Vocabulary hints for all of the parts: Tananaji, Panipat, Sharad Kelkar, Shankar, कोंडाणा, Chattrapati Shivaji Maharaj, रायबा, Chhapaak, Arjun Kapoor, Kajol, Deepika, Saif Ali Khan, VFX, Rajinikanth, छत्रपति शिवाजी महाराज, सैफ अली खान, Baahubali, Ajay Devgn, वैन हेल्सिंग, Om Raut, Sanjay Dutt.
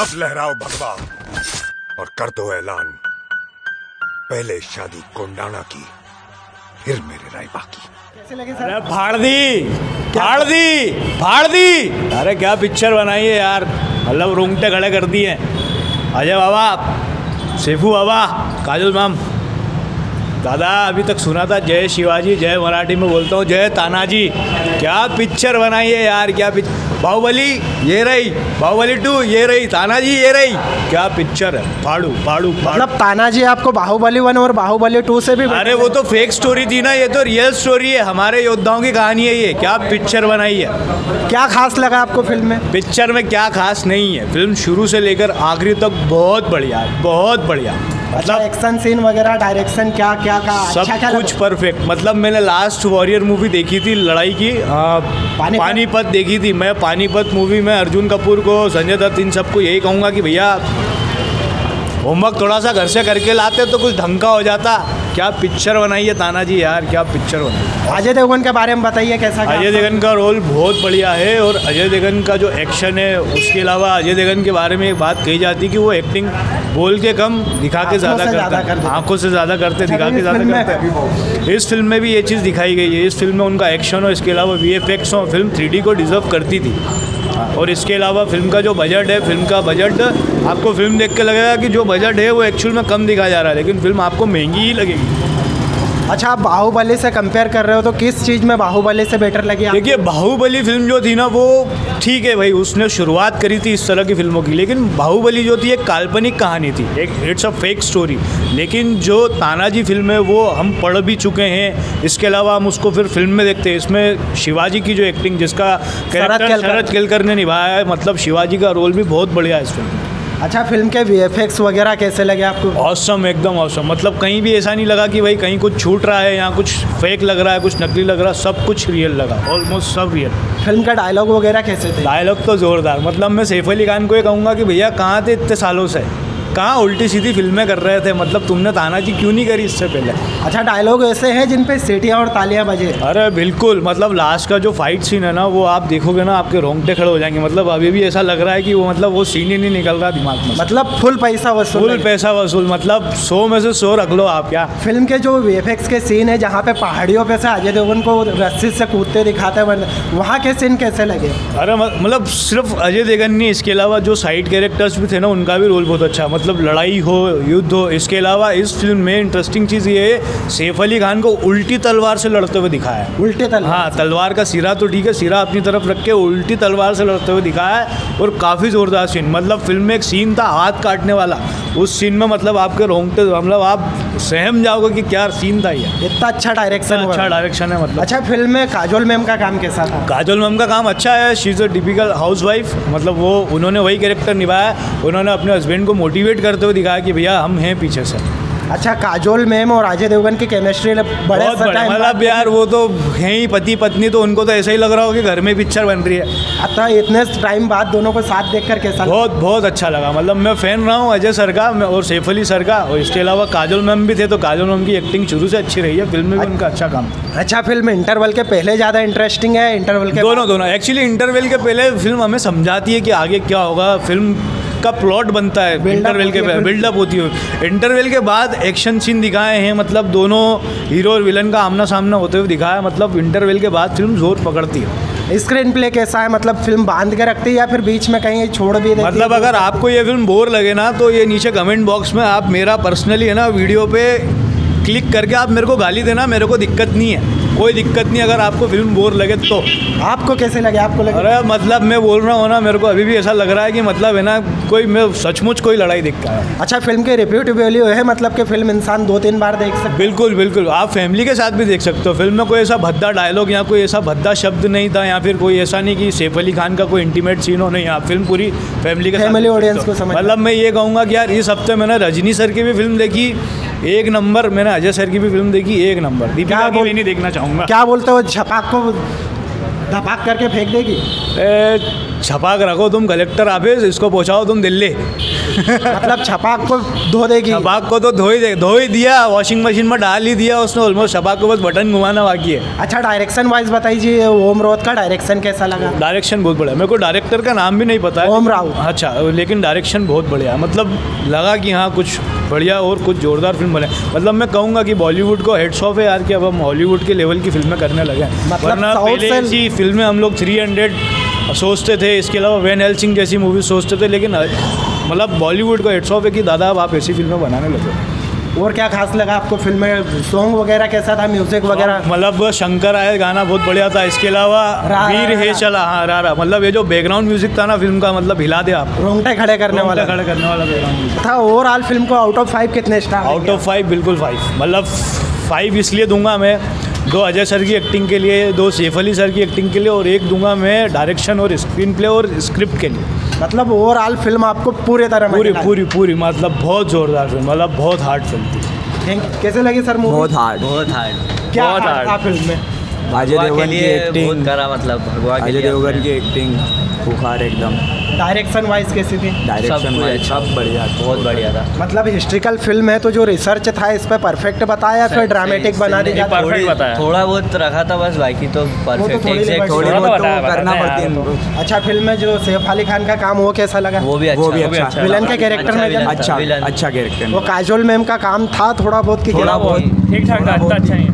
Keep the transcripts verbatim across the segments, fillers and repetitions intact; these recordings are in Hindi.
अब लहराओ भगवा और कर दो ऐलान, पहले शादी कोंडाणा की फिर मेरे रायबा की। कैसे लगे सर? अरे फाड़ दी फाड़ दी फाड़ दी। अरे क्या पिक्चर बनाई है यार, मतलब रोंगटे खड़े कर दिए। अजय बाबा, सेफू बाबा, काजोल मैम, दादा अभी तक सुना था जय शिवाजी, जय मराठी में बोलता हूँ जय तानाजी। क्या पिक्चर बनाई है यार, क्या पिक्चर। बाहुबली ये रही, बाहुबली टू ये रही, तानाजी ये रही, क्या पिक्चर है। फाड़ू फाड़ू मतलब तानाजी आपको बाहुबली वन और बाहुबली टू से भी। अरे वो तो फेक स्टोरी थी ना, ये तो रियल स्टोरी है, हमारे योद्धाओं की कहानी है ये। क्या पिक्चर बनाई है। क्या खास लगा आपको फिल्म में? पिक्चर में क्या खास नहीं है, फिल्म शुरू से लेकर आखिरी तक बहुत बढ़िया बहुत बढ़िया। मतलब एक्शन सीन वगैरह, डायरेक्शन, क्या क्या का सब कुछ परफेक्ट। मतलब मैंने लास्ट वॉरियर मूवी देखी थी लड़ाई की, पानीपत देखी थी। मैं पानीपत मूवी में अर्जुन कपूर को, संजय दत्त, इन सबको यही कहूँगा कि भैया होमवर्क थोड़ा सा घर से करके लाते तो कुछ ढंग का हो जाता। क्या पिक्चर बनाई है तानाजी यार, क्या पिक्चर बनाई। अजय देवगन के बारे में बताइए कैसा। अजय देवगन का रोल बहुत बढ़िया है और अजय देवगन का जो एक्शन है, उसके अलावा अजय देवगन के बारे में एक बात कही जाती है कि वो एक्टिंग बोल के कम, दिखा के ज़्यादा करता, आँखों से ज़्यादा करते, दिखा के ज़्यादा करते। इस फिल्म में भी ये चीज़ दिखाई गई है। इस फिल्म में उनका एक्शन और इसके अलावा वी एफ एक्स हो, फिल्म थ्री डी को डिजर्व करती थी। और इसके अलावा फिल्म का जो बजट है, फिल्म का बजट आपको फिल्म देख के लगेगा कि जो बजट है वो एक्चुअल में कम दिखाया जा रहा है, लेकिन फिल्म आपको महंगी ही लगेगी। अच्छा, आप बाहुबली से कंपेयर कर रहे हो तो किस चीज़ में बाहुबली से बेटर लगी? देखिए बाहुबली फिल्म जो थी ना वो ठीक है भाई, उसने शुरुआत करी थी इस तरह की फिल्मों की, लेकिन बाहुबली जो थी एक काल्पनिक कहानी थी, एक इट्स अ फेक स्टोरी। लेकिन जो तानाजी फिल्म है वो हम पढ़ भी चुके हैं, इसके अलावा हम उसको फिर फिल्म में देखते हैं। इसमें शिवाजी की जो एक्टिंग, जिसका कैरेक्टर शरद केलकर ने निभाया है, मतलब शिवाजी का रोल भी बहुत बढ़िया है इस फिल्म में। अच्छा, फिल्म के वीएफएक्स वगैरह कैसे लगे आपको? ऑसम, एकदम ऑसम। मतलब कहीं भी ऐसा नहीं लगा कि भाई कहीं कुछ छूट रहा है, यहाँ कुछ फेक लग रहा है, कुछ नकली लग रहा है, सब कुछ रियल लगा, ऑलमोस्ट सब रियल। फिल्म का डायलॉग वगैरह कैसे थे? डायलॉग तो ज़ोरदार। मतलब मैं सैफ अली खान को ये कहूँगा कि भैया कहाँ थे इतने सालों से, कहाँ उल्टी सीधी फिल्में कर रहे थे, मतलब तुमने तानाजी क्यों नहीं करी इससे पहले। अच्छा, डायलॉग ऐसे हैं जिन पे सीटियाँ और तालियाँ बजे। अरे बिल्कुल, मतलब लास्ट का जो फाइट सीन है ना वो आप देखोगे ना आपके रोंगटे खड़े हो जाएंगे। मतलब अभी भी ऐसा लग रहा है कि वो मतलब वो सीन ही नहीं निकल रहा दिमाग में। मतलब फुल पैसा वसूल, फुल पैसा वसूल, मतलब सौ में से सौ रख लो आप। क्या फिल्म के जो वीएफएक्स के सीन है जहाँ पे पहाड़ियों पे से अजय देवगन को रस्सी से कूदते दिखाते हैं, वहाँ के सीन कैसे लगे? अरे मतलब सिर्फ अजय देवगन नहीं, इसके अलावा जो साइड कैरेक्टर्स भी थे ना उनका भी रोल बहुत अच्छा। मतलब लड़ाई हो, युद्ध हो। इसके अलावा इस फिल्म में इंटरेस्टिंग चीज़ ये है, सैफ अली खान को उल्टी तलवार से लड़ते हुए दिखाया है। उल्टी तलवार? हाँ, तलवार का सिरा तो ठीक है, सिरा अपनी तरफ रख के उल्टी तलवार से लड़ते हुए दिखाया है और काफ़ी ज़ोरदार सीन। मतलब फिल्म में एक सीन था हाथ काटने वाला, उस सीन में मतलब आपके रोंगटे, मतलब आप सहम जाओगे कि क्या सीन था ये। इतना अच्छा डायरेक्शन, अच्छा डायरेक्शन है मतलब। अच्छा, फिल्म में काजोल मैम का काम कैसा था? काजोल मैम का काम अच्छा है, she is a typical housewife. मतलब वो उन्होंने वही कैरेक्टर निभाया, उन्होंने अपने हस्बैंड को मोटिवेट करते हुए दिखाया कि भैया हम हैं पीछे से। अच्छा, काजोल मैम और अजय देवगन की केमिस्ट्री बड़े, मतलब यार वो तो हैं ही पति पत्नी, तो उनको तो ऐसा ही लग रहा हो कि घर में पिक्चर बन रही है। अच्छा, इतने टाइम बाद दोनों को साथ देखकर कैसा? बहुत बहुत अच्छा लगा। मतलब मैं फ़ैन रहा हूँ अजय सर का और सैफ अली सर का, और इसके अलावा काजोल मैम भी थे, तो काजोल मैम की एक्टिंग शुरू से अच्छी रही है, फिल्म में भी उनका अच्छा काम। अच्छा, फिल्म इंटरवल के पहले ज़्यादा इंटरेस्टिंग है, इंटरवल के दोनों दोनों एक्चुअली इंटरवल के पहले फिल्म हमें समझाती है कि आगे क्या होगा, फिल्म का प्लॉट बनता है, इंटरवल के बिल्डअप होती है। इंटरवल के बाद एक्शन सीन दिखाए हैं, मतलब दोनों हीरो और विलन का आमना सामना होते हुए दिखाया। मतलब इंटरवल के बाद फिल्म जोर पकड़ती है। स्क्रीन प्ले कैसा है? मतलब फिल्म बांध के रखती है या फिर बीच में कहीं छोड़ भी देती? मतलब अगर आपको ये फिल्म बोर लगे ना तो ये नीचे कमेंट बॉक्स में आप मेरा पर्सनली है ना वीडियो पे क्लिक करके आप मेरे को गाली देना, मेरे को दिक्कत नहीं है, कोई दिक्कत नहीं। अगर आपको फिल्म बोर लगे तो आपको कैसे लगे? आपको लगे? अरे मतलब मैं बोल रहा हूँ ना, मेरे को अभी भी ऐसा लग रहा है कि मतलब है ना कोई, मैं सचमुच कोई लड़ाई देखता है। अच्छा, फिल्म के रिपीट वैल्यू है, मतलब कि फिल्म इंसान दो तीन बार देख सकते। बिल्कुल बिल्कुल, आप फैमिली के साथ भी देख सकते हो। फिल्म में कोई ऐसा भद्दा डायलॉग या कोई ऐसा भद्दा शब्द नहीं था, या फिर कोई ऐसा नहीं कि सैफ अली खान का कोई इंटीमेट सीन हो, नहीं। आप फिल्म पूरी फैमिली के, फैमिली ऑडियंस को समझ। मतलब मैं ये कहूँगा कि यार इस हफ्ते मैंने रजनी सर की भी फिल्म देखी एक नंबर, मैंने अजय सर की भी फिल्म देखी एक नंबर, दीपिका की भी नहीं देखना चाहूँगा। क्या बोलते हो, छपाक को धपाक करके फेंक देगी? छपाक रखो तुम कलेक्टर ऑफिस, इसको पहुँचाओ तुम दिल्ली। मतलब छपाक को धो देगी। छपाक को तो धो ही धो ही दिया, वॉशिंग मशीन में डाल ही दिया उसने ऑलमोस्ट। छपाक को बस बटन घुमाना बाकी है। अच्छा डायरेक्शन वाइज बताइए, ओम राउत का डायरेक्शन कैसा लगा? डायरेक्शन बहुत बढ़िया। मेरे को डायरेक्टर का नाम भी नहीं पता है, ओम राउत। अच्छा, लेकिन डायरेक्शन बहुत बढ़िया, मतलब लगा कि हाँ कुछ बढ़िया और कुछ जोरदार फिल्म बने। मतलब मैं कहूँगा कि बॉलीवुड को हेड्स ऑफ है यार कि अब हम हॉलीवुड के लेवल की फिल्में करने लगे हैं। मतलब वरना पहले ऐसी फिल्में हम लोग थ्री हंड्रेड सोचते थे, इसके अलावा वैन हेल्सिंग जैसी मूवी सोचते थे, लेकिन मतलब बॉलीवुड का हेड्स ऑफ है कि दादा अब आप ऐसी फिल्में बनाने लगे। और क्या खास लगा आपको फिल्म में? सॉन्ग वगैरह कैसा था, म्यूजिक वगैरह? मतलब शंकर आया गाना बहुत बढ़िया था। इसके अलावा वीर है चला, हाँ रा रा, मतलब ये जो बैकग्राउंड म्यूजिक था ना फिल्म का, मतलब हिला दे आप, रोंगटे खड़े करने वाला खड़े करने वाला बैकग्राउंड था। ओवरऑल फिल्म को आउट ऑफ फाइव कितने स्टार? आउट ऑफ फाइव बिल्कुल फाइव, मतलब फाइव इसलिए दूंगा मैं, दो अजय सर की एक्टिंग के लिए, दो सैफ अली सर की एक्टिंग के लिए, और एक दूंगा मैं डायरेक्शन और स्क्रीन प्ले और स्क्रिप्ट के लिए। मतलब ओवरऑल फिल्म आपको पूरे तरह पूरी पूरी पूरी मतलब बहुत जोरदार फिल्म, मतलब बहुत हार्ड फिल्म थी। Thank you. कैसे लगी सर मूवी? बहुत हार्ड बहुत हार्ड क्या हार्ड था फिल्म में? अजय देवगन की एक्टिंग करा, मतलब अजय देवगन की एक्टिंग बुखार एकदम। डायरेक्शन वाइज कैसी थी? डायरेक्शन वाइज सब बढ़िया, बहुत बढ़िया था। मतलब हिस्ट्रिकल फिल्म है तो जो रिसर्च था इस पर परफेक्ट बताया, फिर ड्रामेटिक बना दिया, परफेक्ट बताया, थोड़ा बहुत रखा था बस, बाकी तो परफेक्ट एग्जैक्ट थोड़ी बहुत करना पड़ती है। अच्छा फिल्म में जो सैफ अली खान का काम, वो कैसा लगा? वो भी अच्छा, विलन के कैरेक्टर में अच्छा अच्छा कैरेक्टर। वो काजोल मैम का काम था थोड़ा बहुत कि थोड़ा बहुत ठीक ठाक था, अच्छा है।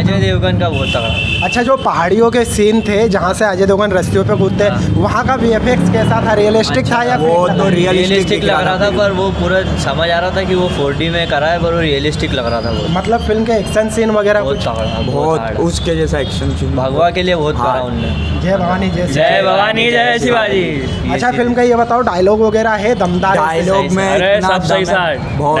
अजय देवगन का बहुत तगड़ा। अच्छा जो पहाड़ियों के सीन थे जहाँ से अजय देवगन रस्तियों पे कूदते, वहाँ का वीएफएक्स कैसा था? रियलिस्टिक था या? वो तो रियलिस्टिक लग रहा था, पर वो पूरा समझ आ रहा था कि वो फोर डी में करा है, पर वो रियलिस्टिक लग रहा था। मतलब फिल्म के एक्शन सीन वगैरह बहुत तगड़ा, बहुत उसके जैसा एक्शन सीन भगवा के लिए बहुत करा उन्होंने। जय भवानी जय जय भवानी जय शिवाजी। अच्छा फिल्म का ये बताओ डायलॉग वगैरह है? दमदार डायलॉग में सब सही था,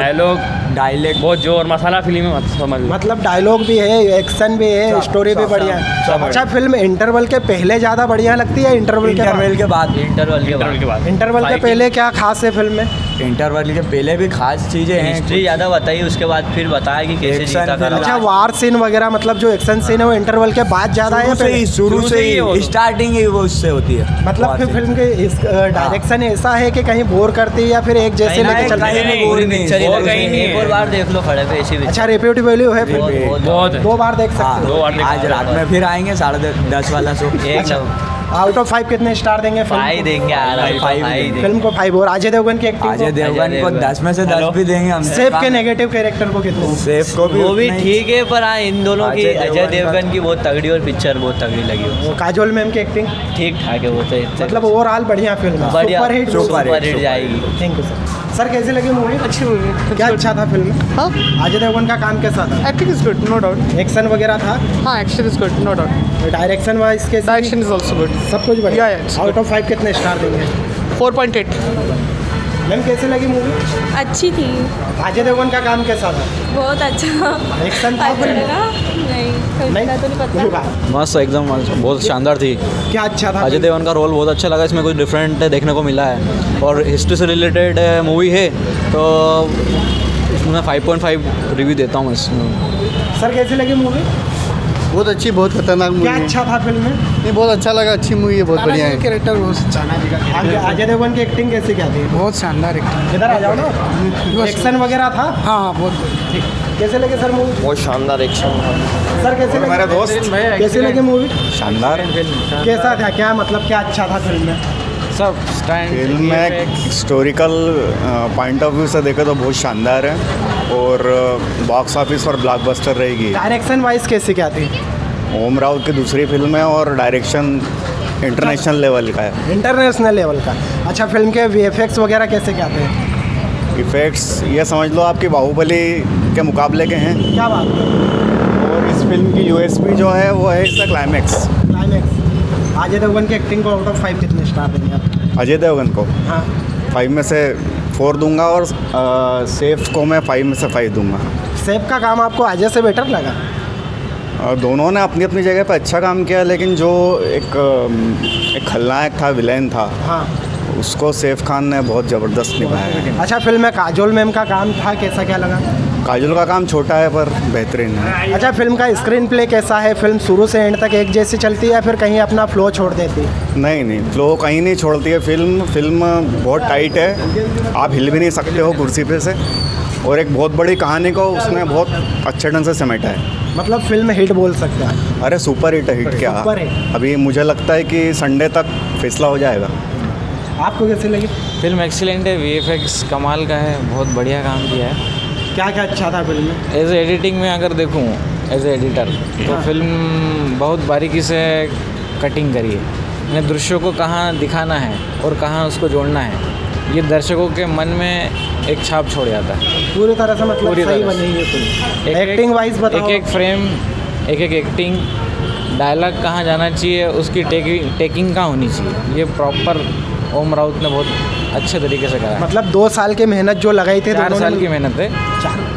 डायलॉग डायलॉग बहुत जोर मसाला फिल्म है, समझ। मतलब डायलॉग भी है, एक्शन भी है, स्टोरी भी बढ़िया है। अच्छा फिल्म इंटरवल के पहले ज़्यादा बढ़िया लगती है इंटरवल के बाद? के बाद इंटरवल के बाद इंटरवल के पहले क्या खास है फिल्म में? इंटरवल के पहले भी खास चीज़ें हैं, हिस्ट्री ज़्यादा बताई, उसके बाद फिर बताया कि कैसे जीता था। अच्छा वार सीन वगैरह, मतलब जो एक्शन सीन है वो इंटरवल के बाद ज़्यादा है? शुरू से ही स्टार्टिंग ही वो उससे होती है। मतलब फिर फिल्म के डायरेक्शन ऐसा है कि कहीं बोर करती है या फिर एक जैसे लेके चलती? दो बार देख लो खड़े पे ऐसी। अच्छा रिपीट वैल्यू है फिल्म, दो बार देख सकते हो। आज रात में फिर आएंगे साढ़े दस वाला शो। आउट ऑफ फाइव कितने स्टार देंगे? फाइव देंगे यार फिल्म को, फाइव। और अजय देवगन की एक्टिंग? अजय देवगन को दस में से दस भी देंगे हम। सैफ के नेगेटिव कैरेक्टर को कितने? सैफ को भी वो भी ठीक है, पर हाँ इन दोनों की, अजय देवगन की बहुत तगड़ी और पिक्चर बहुत तगड़ी लगी। काजोल मैम की एक्टिंग ठीक ठाक है वो तो। मतलब ओवरऑल बढ़िया film, super hit super hit जाएगी। Thank you sir. सर कैसी लगी मूवी? अच्छी मूवी। क्या अच्छा था फिल्म में? हाँ अजय देवगन का काम कैसा था? Acting is good no doubt. Action वगैरह था? हाँ action is good no doubt. Direction wise के? डायरेक्शन इज आल्सो गुड, सब कुछ बढ़िया है। आउट ऑफ फाइव कितने स्टार देंगे? Four point eight. मैम कैसी लगी मूवी? अच्छी थी। अजय देवगन का काम कैसा था? बहुत अच्छा। एक्शन था नहीं? मस्त एकदम, बहुत शानदार थी। क्या अच्छा था? अजय देवगन का रोल बहुत अच्छा लगा, इसमें कुछ डिफरेंट देखने को मिला है और हिस्ट्री से रिलेटेड मूवी है तो मैं फाइव पॉइंट फाइव रिव्यू देता हूँ इसमें। सर कैसी लगी मूवी? बहुत अच्छी, बहुत खतरनाक मूवी। क्या अच्छा था फिल्म में? नहीं बहुत अच्छा लगा, अच्छी मूवी है, बहुत बढ़िया है। कैरेक्टर बहुत शानदार। अजय देवगन की एक्टिंग कैसी क्या थी? बहुत शानदार एक्टिंग। इधर आ जाओ ना। एक्शन वगैरह था? हाँ हाँ बहुत ठीक। कैसे लगे सर मूवी? बहुत शानदार एक्शन। सर कैसे लगे? मेरा दोस्त कैसे लगे मूवी? शानदार। कैसा था क्या, मतलब क्या अच्छा था फिल्म में? सब फिल्म में हिस्टोरिकल पॉइंट ऑफ व्यू से देखो तो बहुत शानदार है और बॉक्स ऑफिस पर ब्लॉकबस्टर रहेगी। डायरेक्शन वाइज कैसी क्या थी? ओम राउत की दूसरी फिल्म है और डायरेक्शन इंटरनेशनल लेवल का है। इंटरनेशनल लेवल का। अच्छा फिल्म के वीएफएक्स वगैरह कैसे क्या थे? इफेक्ट्स ये समझ लो आपकी बाहुबली के मुकाबले के हैं। क्या बात है। और इस फिल्म की यूएसपी जो है वो है इसका क्लाइमैक्स। क्लाइमैक्स। अजय देवगन के एक्टिंग को आउट ऑफ फाइव कितने स्टार देंगे आप? अजय देवगन को हाँ फाइव में से फोर दूंगा और सैफ को मैं फाइव में से फाइव दूंगा। सैफ का काम आपको अजय से बेटर लगा? आ, दोनों ने अपनी अपनी जगह पर अच्छा काम किया, लेकिन जो एक एक खलनायक था, विलेन था, हाँ उसको सैफ खान ने बहुत ज़बरदस्त निभाया। अच्छा फिल्म में काजोल मैम का काम था, कैसा क्या लगा? काजोल का काम छोटा है पर बेहतरीन है। अच्छा, फिल्म का स्क्रीन प्ले कैसा है? फिल्म शुरू से एंड तक एक जैसी चलती है या फिर कहीं अपना फ्लो छोड़ देती है? नहीं नहीं, फ्लो कहीं नहीं छोड़ती है। फिल्म फिल्म बहुत टाइट है, आप हिल भी नहीं सकते हो कुर्सी पे से, और एक बहुत बड़ी कहानी को उसने बहुत अच्छे ढंग से समेटा है। मतलब फिल्म हिट बोल सकते हैं? अरे सुपर हिट है। हिट क्या है? अभी मुझे लगता है कि संडे तक फैसला हो जाएगा। आपको कैसी लगी फिल्म? एक्सीलेंट है, वीएफएक्स कमाल का है, बहुत बढ़िया काम किया है। क्या क्या अच्छा था फिल्म में? एज ए एडिटिंग में अगर देखूँ, एज ए एडिटर, तो फिल्म बहुत बारीकी से कटिंग करी है। दृश्यों को कहाँ दिखाना है और कहाँ उसको जोड़ना है, ये दर्शकों के मन में एक छाप छोड़ जाता है पूरी तरह से। मतलब पूरी सही बनी है फिल्म। एक्टिंग वाइज बताओ, एक एक फ्रेम, एक एक एक्टिंग, डायलॉग कहाँ जाना चाहिए, उसकी टेकिंग टेकिंग कहाँ होनी चाहिए, ये प्रॉपर ओम राउत ने बहुत अच्छे तरीके से करा। मतलब दो साल की मेहनत जो लगाई थी, चार साल की मेहनत है।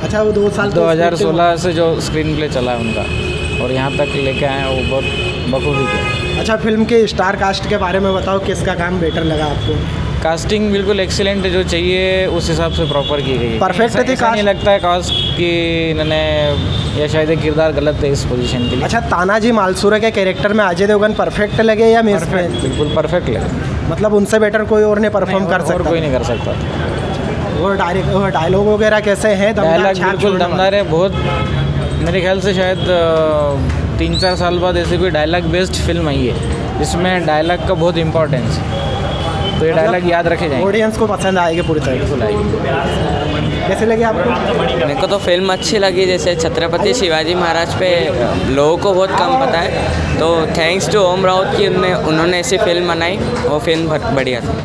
अच्छा, वो दो साल दो हज़ार सोलह से जो स्क्रीन प्ले चला है उनका, और यहाँ तक लेके आए हैं, वो बहुत बखूबी किया। अच्छा, फिल्म के स्टार कास्ट के बारे में बताओ, किसका काम बेटर लगा आपको? कास्टिंग बिल्कुल एक्सीलेंट है, जो चाहिए उस हिसाब से प्रॉपर की गई है। परफेक्ट थी कास्ट? नहीं लगता है कास्ट कि इन्होंने, या शायद एक किरदार गलत है इस पोजीशन के लिए। अच्छा, तानाजी मालसूरा के कैरेक्टर में अजय देवगन परफेक्ट लगे या मिस? बिल्कुल परफेक्ट लगे। मतलब उनसे बेटर कोई और नहीं परफॉर्म कर सकता? कोई नहीं कर सकता। और डायलॉग वगैरह कैसे हैं? डायलॉग बिल्कुल दमदार है बहुत। मेरे ख्याल से शायद तीन चार साल बाद ऐसी कोई डायलॉग बेस्ड फिल्म आई है जिसमें डायलॉग का बहुत इम्पोर्टेंस है, तो ये डायलॉग याद रखे जाएंगे, ऑडियंस को पसंद आएगी पूरी तरह से। कैसे लगे आपको? मेरे को तो फिल्म अच्छी लगी। जैसे छत्रपति शिवाजी महाराज पे लोगों को बहुत कम पता है, तो थैंक्स टू ओम राउत कि उन्होंने ऐसी फिल्म बनाई, वो फिल्म बढ़िया थी।